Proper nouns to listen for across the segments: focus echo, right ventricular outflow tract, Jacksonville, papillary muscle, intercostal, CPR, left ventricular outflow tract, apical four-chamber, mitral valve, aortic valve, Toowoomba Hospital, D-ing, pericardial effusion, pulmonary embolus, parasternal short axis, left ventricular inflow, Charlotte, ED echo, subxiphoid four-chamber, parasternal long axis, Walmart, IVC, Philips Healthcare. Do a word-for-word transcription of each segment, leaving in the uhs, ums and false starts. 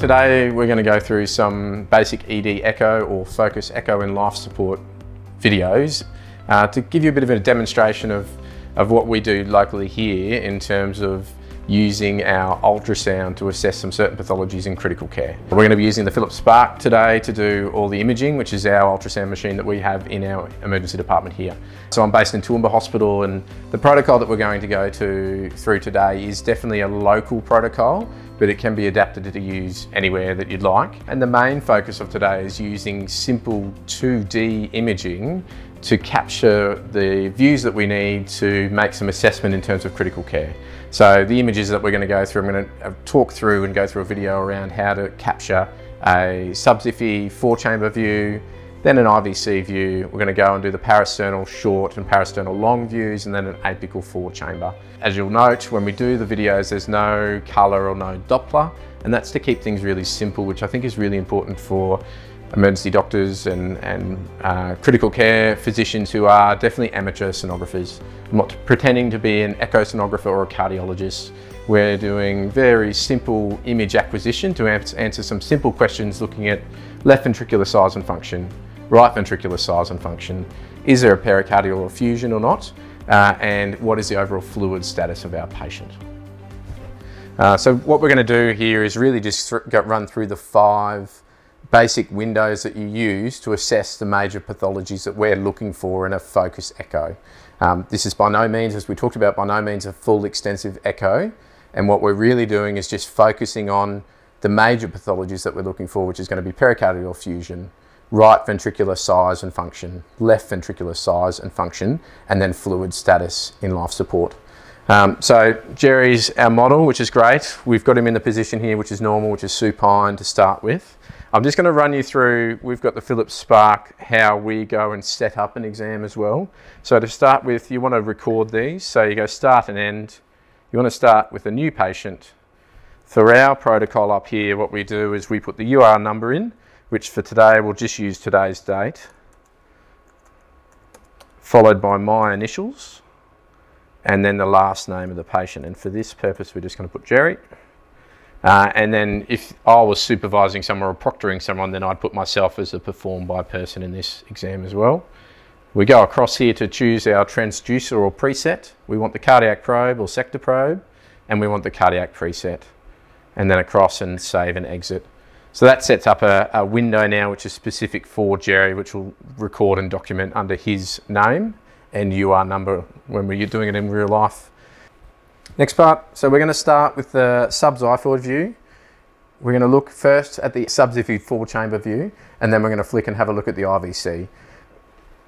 Today we're going to go through some basic E D echo or focus echo and life support videos uh, to give you a bit of a demonstration of, of what we do locally here in terms of using our ultrasound to assess some certain pathologies in critical care. We're going to be using the Philips Spark today to do all the imaging, which is our ultrasound machine that we have in our emergency department here. So I'm based in Toowoomba Hospital, and the protocol that we're going to go to through today is definitely a local protocol, but it can be adapted to use anywhere that you'd like. And the main focus of today is using simple two D imaging to capture the views that we need to make some assessment in terms of critical care. So the images that we're going to go through, I'm going to talk through and go through a video around how to capture a subxiphoid four-chamber view, then an I V C view. We're going to go and do the parasternal short and parasternal long views, and then an apical four-chamber. As you'll note, when we do the videos, there's no colour or no Doppler, and that's to keep things really simple, which I think is really important for emergency doctors and, and uh, critical care physicians who are definitely amateur sonographers. I'm not pretending to be an echosonographer or a cardiologist. We're doing very simple image acquisition to answer some simple questions looking at left ventricular size and function, right ventricular size and function, is there a pericardial effusion or not, uh, and what is the overall fluid status of our patient. Uh, so what we're going to do here is really just th run through the five basic windows that you use to assess the major pathologies that we're looking for in a focus echo. Um, this is by no means, as we talked about, by no means a full extensive echo, and what we're really doing is just focusing on the major pathologies that we're looking for, which is going to be pericardial effusion, right ventricular size and function, left ventricular size and function, and then fluid status in life support. Um, so Jerry's our model, which is great. We've got him in the position here, which is normal, which is supine to start with. I'm just going to run you through, we've got the Philips Spark, how we go and set up an exam as well. So to start with, you want to record these. So you go start and end. You want to start with a new patient. For our protocol up here, what we do is we put the U R number in, which for today, we'll just use today's date, followed by my initials, and then the last name of the patient. And for this purpose, we're just going to put Jerry. Uh, and then if I was supervising someone or proctoring someone, then I'd put myself as a performed by person in this exam as well. We go across here to choose our transducer or preset. We want the cardiac probe or sector probe, and we want the cardiac preset. And then across and save and exit. So that sets up a, a window now, which is specific for Jerry, which will record and document under his name and U R number when we're doing it in real life. Next part, so we're going to start with the subxiphoid view. We're going to look first at the subxiphoid four-chamber view, and then we're going to flick and have a look at the I V C.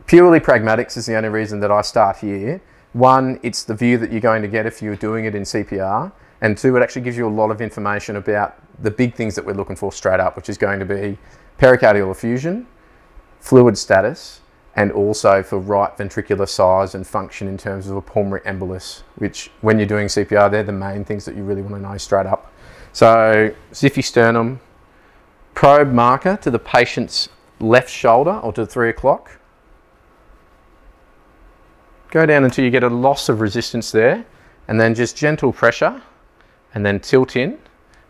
Purely pragmatics is the only reason that I start here. One, it's the view that you're going to get if you're doing it in C P R, and two, it actually gives you a lot of information about the big things that we're looking for straight up, which is going to be pericardial effusion, fluid status, and also for right ventricular size and function in terms of a pulmonary embolus, which when you're doing C P R, they're the main things that you really want to know straight up. So Ziffy sternum, probe marker to the patient's left shoulder or to three o'clock. Go down until you get a loss of resistance there, and then just gentle pressure and then tilt in.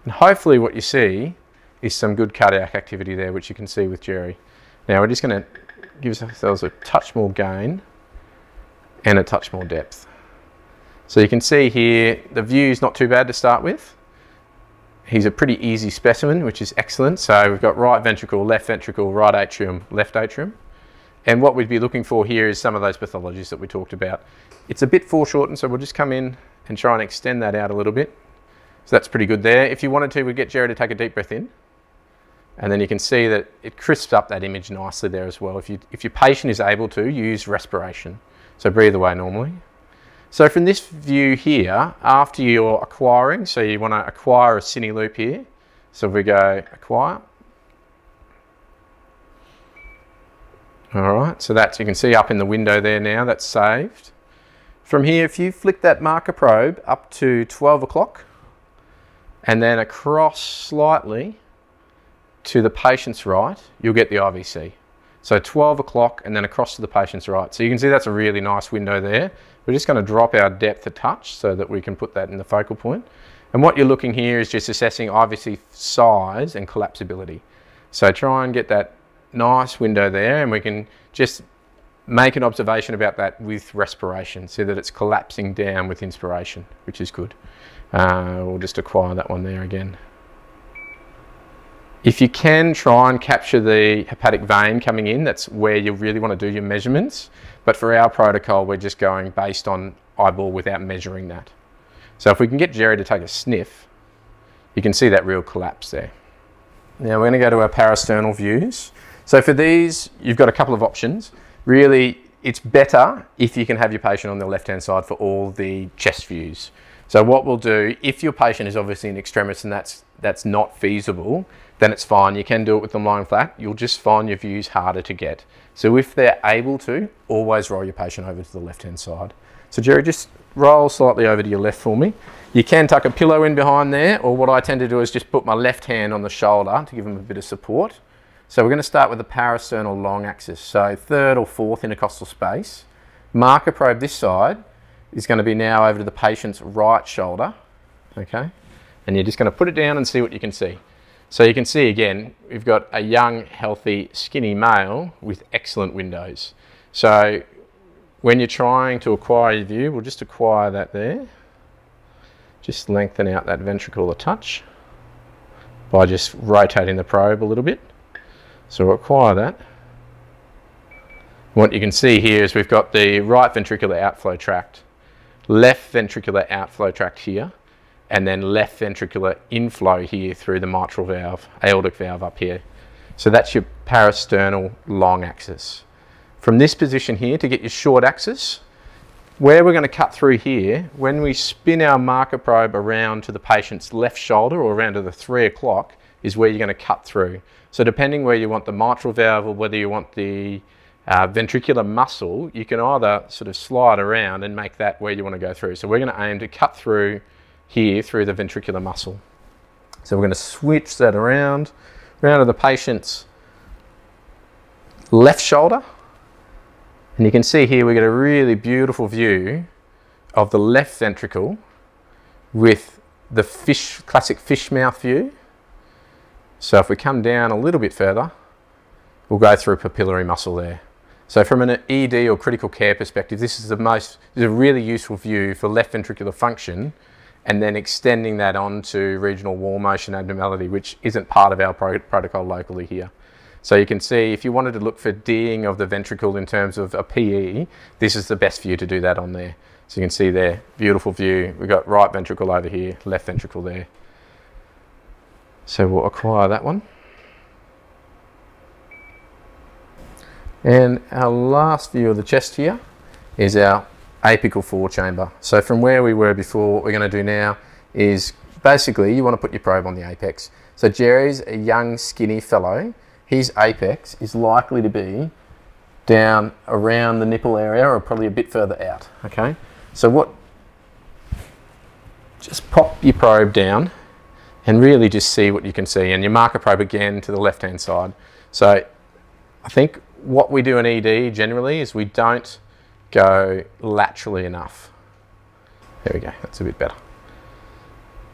And hopefully what you see is some good cardiac activity there, which you can see with Jerry. Now we're just going to gives ourselves a touch more gain and a touch more depth. So you can see here, the view is not too bad to start with. He's a pretty easy specimen, which is excellent. So we've got right ventricle, left ventricle, right atrium, left atrium. And what we'd be looking for here is some of those pathologies that we talked about. It's a bit foreshortened, so we'll just come in and try and extend that out a little bit. So that's pretty good there. If you wanted to, we'd get Jerry to take a deep breath in. And then you can see that it crisps up that image nicely there as well. If, you, if your patient is able to, use respiration. So breathe away normally. So from this view here, after you're acquiring, so you want to acquire a cine loop here. So if we go acquire. All right, so that's, you can see up in the window there now, that's saved. From here, if you flick that marker probe up to twelve o'clock and then across slightly, to the patient's right, you'll get the I V C. So twelve o'clock and then across to the patient's right. So you can see that's a really nice window there. We're just going to drop our depth a touch so that we can put that in the focal point. And what you're looking here is just assessing I V C size and collapsibility. So try and get that nice window there, and we can just make an observation about that with respiration, so that it's collapsing down with inspiration, which is good. Uh, we'll just acquire that one there again. If you can, try and capture the hepatic vein coming in. That's where you really want to do your measurements. But for our protocol, we're just going based on eyeball without measuring that. So if we can get Jerry to take a sniff, you can see that real collapse there. Now we're going to go to our parasternal views. So for these, you've got a couple of options. Really, it's better if you can have your patient on the left-hand side for all the chest views. So what we'll do, if your patient is obviously in extremis and that's, that's not feasible, then it's fine. You can do it with them lying flat. You'll just find your views harder to get. So if they're able to, always roll your patient over to the left-hand side. So Jerry, just roll slightly over to your left for me. You can tuck a pillow in behind there, or what I tend to do is just put my left hand on the shoulder to give them a bit of support. So we're going to start with the parasternal long axis, so third or fourth intercostal space. Marker probe this side is going to be now over to the patient's right shoulder, okay? And you're just going to put it down and see what you can see. So you can see again, we've got a young, healthy, skinny male with excellent windows. So when you're trying to acquire your view, we'll just acquire that there. Just lengthen out that ventricle a touch by just rotating the probe a little bit. So we'll acquire that. What you can see here is we've got the right ventricular outflow tract, left ventricular outflow tract here, and then left ventricular inflow here through the mitral valve, aortic valve up here. So that's your parasternal long axis. From this position here to get your short axis, where we're going to cut through here, when we spin our marker probe around to the patient's left shoulder or around to the three o'clock, is where you're going to cut through. So depending where you want the mitral valve or whether you want the uh, ventricular muscle, you can either sort of slide around and make that where you want to go through. So we're going to aim to cut through here through the ventricular muscle. So we're going to switch that around, around to the patient's left shoulder. And you can see here we get a really beautiful view of the left ventricle with the fish, classic fish mouth view. So if we come down a little bit further, we'll go through papillary muscle there. So from an E D or critical care perspective, this is the most, this is a really useful view for left ventricular function, and then extending that on to regional wall motion abnormality, which isn't part of our pro protocol locally here. So you can see if you wanted to look for D-ing of the ventricle in terms of a P E, this is the best view to do that on there. So you can see there, beautiful view. We've got right ventricle over here, left ventricle there. So we'll acquire that one. And our last view of the chest here is our apical four-chamber. So from where we were before, what we're going to do now is basically you want to put your probe on the apex. So Jerry's a young, skinny fellow. His apex is likely to be down around the nipple area or probably a bit further out, okay? So what, just pop your probe down and really just see what you can see, and your marker probe again to the left-hand side. So I think what we do in E D generally is we don't go laterally enough. There we go, that's a bit better.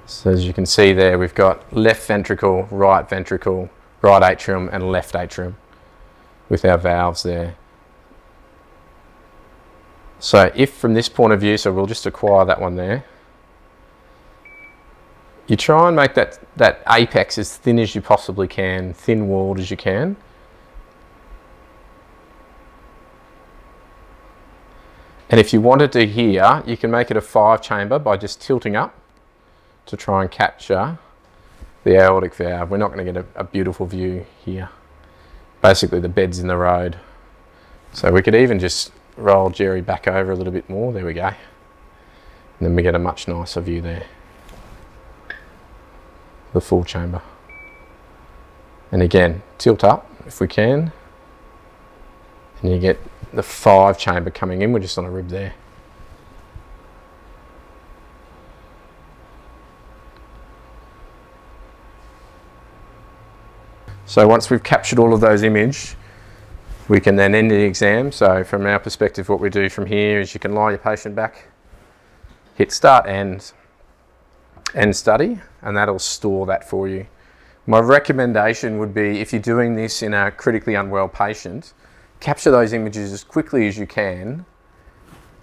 So as you can see there, we've got left ventricle, right ventricle, right atrium and left atrium with our valves there. So if from this point of view, so we'll just acquire that one there. You try and make that, that apex as thin as you possibly can, thin-walled as you can. And if you wanted to here, you can make it a five-chamber by just tilting up to try and capture the aortic valve. We're not going to get a, a beautiful view here. Basically, the bed's in the road. So we could even just roll Jerry back over a little bit more. There we go. And then we get a much nicer view there. The full chamber. And again, tilt up if we can. And you get the five chamber coming in. We're just on a rib there. So once we've captured all of those images, we can then end the exam. So from our perspective, what we do from here is you can lie your patient back, hit start, end. and study, and that'll store that for you. My recommendation would be, if you're doing this in a critically unwell patient, capture those images as quickly as you can,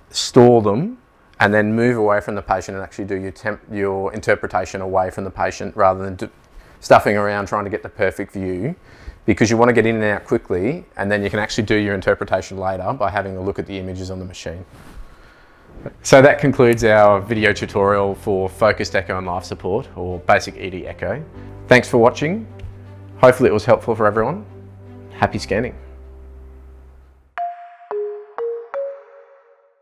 store them, and then move away from the patient and actually do your, temp your interpretation away from the patient, rather than do stuffing around trying to get the perfect view, because you want to get in and out quickly, and then you can actually do your interpretation later by having a look at the images on the machine. So that concludes our video tutorial for focused echo and life support, or basic E D echo. Thanks for watching. Hopefully it was helpful for everyone. Happy scanning.